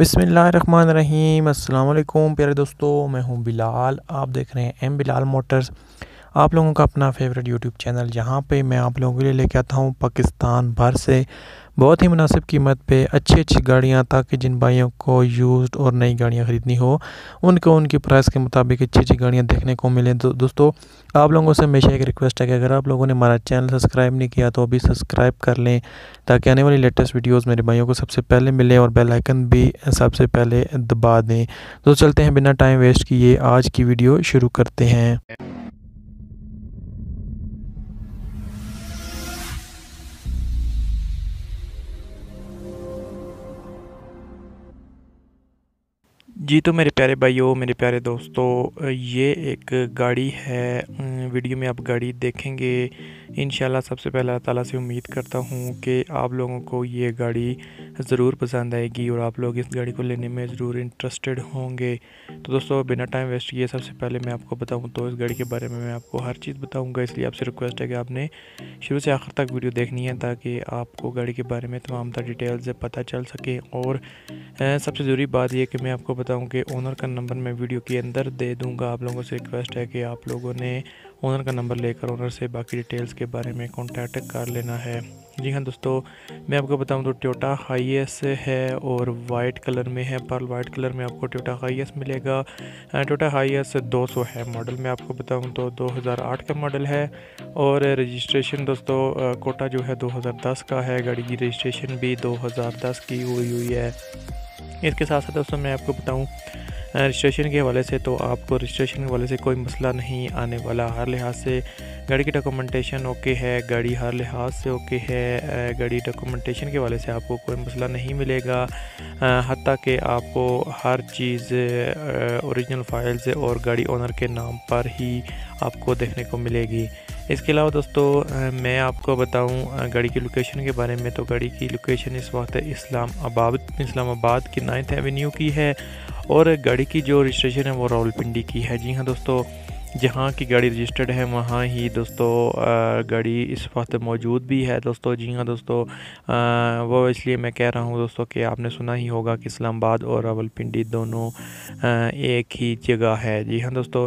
बिस्मिल्लाहिर्रहमानिर्रहीम। अस्सलाम वालेकुम प्यारे दोस्तों, मैं हूं बिलाल, आप देख रहे हैं एम बिलाल मोटर्स, आप लोगों का अपना फेवरेट यूट्यूब चैनल। यहां पे मैं आप लोगों के लिए लेके आता हूं पाकिस्तान भर से बहुत ही मुनासिब कीमत पे अच्छी अच्छी गाड़ियां, ताकि जिन भाइयों को यूज्ड और नई गाड़ियां ख़रीदनी हो उनको उनकी प्राइस के मुताबिक अच्छी अच्छी गाड़ियां देखने को मिलें। तो दोस्तों, आप लोगों से हमेशा एक रिक्वेस्ट है कि अगर आप लोगों ने हमारा चैनल सब्सक्राइब नहीं किया तो अभी सब्सक्राइब कर लें, ताकि आने वाली लेटेस्ट वीडियोस मेरे भाइयों को सबसे पहले मिलें और बेल आइकन भी सबसे पहले दबा दें। तो चलते हैं बिना टाइम वेस्ट किए आज की वीडियो शुरू करते हैं। जी तो मेरे प्यारे भाइयों, मेरे प्यारे दोस्तों, ये एक गाड़ी है, वीडियो में आप गाड़ी देखेंगे इंशाल्लाह। सबसे पहले अल्लाह ताला से उम्मीद करता हूँ कि आप लोगों को ये गाड़ी ज़रूर पसंद आएगी और आप लोग इस गाड़ी को लेने में ज़रूर इंटरेस्टेड होंगे। तो दोस्तों, बिना टाइम वेस्ट किए सबसे पहले मैं आपको बताऊँ तो इस गाड़ी के बारे में मैं आपको हर चीज़ बताऊँगा, इसलिए आपसे रिक्वेस्ट है कि आपने शुरू से आखिर तक वीडियो देखनी है, ताकि आपको गाड़ी के बारे में तमाम डिटेल से पता चल सके। और सबसे ज़रूरी बात यह कि मैं आपको बताऊँ कि ओनर का नंबर मैं वीडियो के अंदर दे दूँगा। आप लोगों से रिक्वेस्ट है कि आप लोगों ने ओनर का नंबर लेकर ओनर से बाकी डिटेल्स के बारे में कॉन्टैक्ट कर लेना है। जी हाँ दोस्तों, मैं आपको बताऊं तो टोयोटा हाईएस है और वाइट कलर में है, पर्ल वाइट कलर में आपको टोयोटा हाईएस मिलेगा। टोयोटा हाईएस 200 है मॉडल, मैं आपको बताऊं तो 2008 का मॉडल है और रजिस्ट्रेशन दोस्तों कोटा जो है 2010 का है, गाड़ी की रजिस्ट्रेशन भी 2010 की हुई है। इसके साथ साथ दोस्तों मैं आपको बताऊँ रजिस्ट्रेशन के हवाले से, तो आपको रजिस्ट्रेशन के हवाले से कोई मसला नहीं आने वाला। हर लिहाज से गाड़ी की डॉक्यूमेंटेशन ओके है, गाड़ी हर लिहाज से ओके है, गाड़ी डॉक्यूमेंटेशन के हवाले से आपको कोई मसला नहीं मिलेगा। हत्ता कि आपको हर चीज़ ओरिजिनल फाइल से और गाड़ी ओनर के नाम पर ही आपको देखने को मिलेगी। इसके अलावा दोस्तों मैं आपको बताऊं गाड़ी की लोकेशन के बारे में, तो गाड़ी की लोकेशन इस वक्त इस्लामाबाद की 9th एवेन्यू की है और गाड़ी की जो रजिस्ट्रेशन है वो रावलपिंडी की है। जी हाँ दोस्तों, जहाँ की गाड़ी रजिस्टर्ड है वहाँ ही दोस्तों गाड़ी इस वक्त मौजूद भी है दोस्तों। जी हाँ दोस्तों, वो इसलिए मैं कह रहा हूँ दोस्तों कि आपने सुना ही होगा कि इस्लामाबाद और रावलपिंडी दोनों एक ही जगह है। जी हाँ दोस्तों,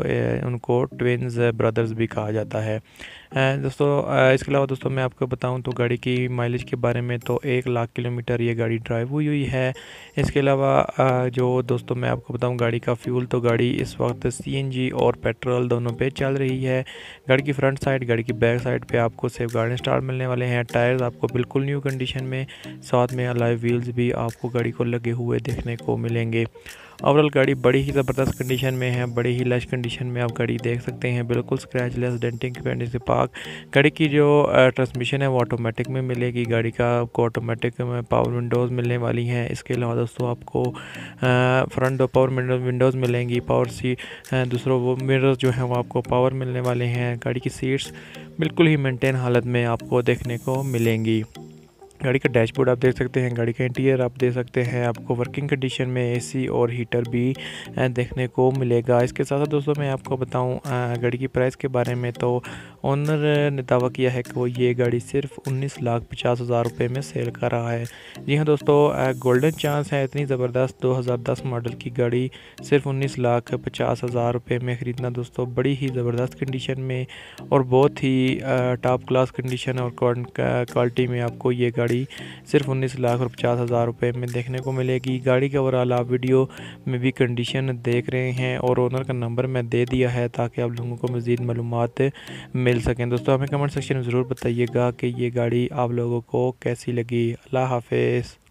उनको ट्विन्स ब्रदर्स भी कहा जाता है दोस्तों। इसके अलावा दोस्तों मैं आपको बताऊं तो गाड़ी की माइलेज के बारे में, तो 1,00,000 किलोमीटर ये गाड़ी ड्राइव हुई है। इसके अलावा जो दोस्तों मैं आपको बताऊं गाड़ी का फ्यूल, तो गाड़ी इस वक्त CNG और पेट्रोल दोनों पे चल रही है। गाड़ी की फ्रंट साइड, गाड़ी की बैक साइड पे आपको सेफ गार्ड स्टार मिलने वाले हैं। टायर्स आपको बिल्कुल न्यू कंडीशन में, साथ में अलॉय व्हील्स भी आपको गाड़ी को लगे हुए देखने को मिलेंगे। ओवरऑल गाड़ी बड़ी ही ज़बरदस्त कंडीशन में है, बड़ी ही लश कंडीशन में आप गाड़ी देख सकते हैं, बिल्कुल स्क्रैचलेस, डेंटिंग पेंटिंग से पाक। गाड़ी की जो ट्रांसमिशन है वो ऑटोमेटिक में मिलेगी, गाड़ी का आपको ऑटोमेटिक में पावर विंडोज़ मिलने वाली हैं। इसके अलावा दोस्तों आपको फ्रंट दो पावर विंडोज़ मिलेंगी, पावर सी दूसरों वो मिरर्स जो हैं वो आपको पावर मिलने वाले हैं। गाड़ी की सीट्स बिल्कुल ही मेनटेन हालत में आपको देखने को मिलेंगी। गाड़ी का डैशबोर्ड आप देख सकते हैं, गाड़ी का इंटीरियर आप देख सकते हैं, आपको वर्किंग कंडीशन में AC और हीटर भी देखने को मिलेगा। इसके साथ साथ दोस्तों मैं आपको बताऊं गाड़ी की प्राइस के बारे में, तो ओनर ने दावा किया है कि वो ये गाड़ी सिर्फ 19,50,000 रुपये में सेल कर रहा है। जी हाँ दोस्तों, गोल्डन चांस है, इतनी ज़बरदस्त 2010 मॉडल की गाड़ी सिर्फ 19,50,000 रुपये में ख़रीदना दोस्तों। बड़ी ही ज़बरदस्त कंडीशन में और बहुत ही टॉप क्लास कंडीशन और क्वालिटी में आपको ये गाड़ी सिर्फ 19,50,000 रुपये में देखने को मिलेगी। गाड़ी का ओवरऑल आप वीडियो में भी कंडीशन देख रहे हैं और ओनर का नंबर मैं दे दिया है, ताकि आप लोगों को मज़ीद मालूमात मिल सकें। दोस्तों हमें कमेंट सेक्शन में ज़रूर बताइएगा कि ये गाड़ी आप लोगों को कैसी लगी। अल्लाह हाफ़िज़।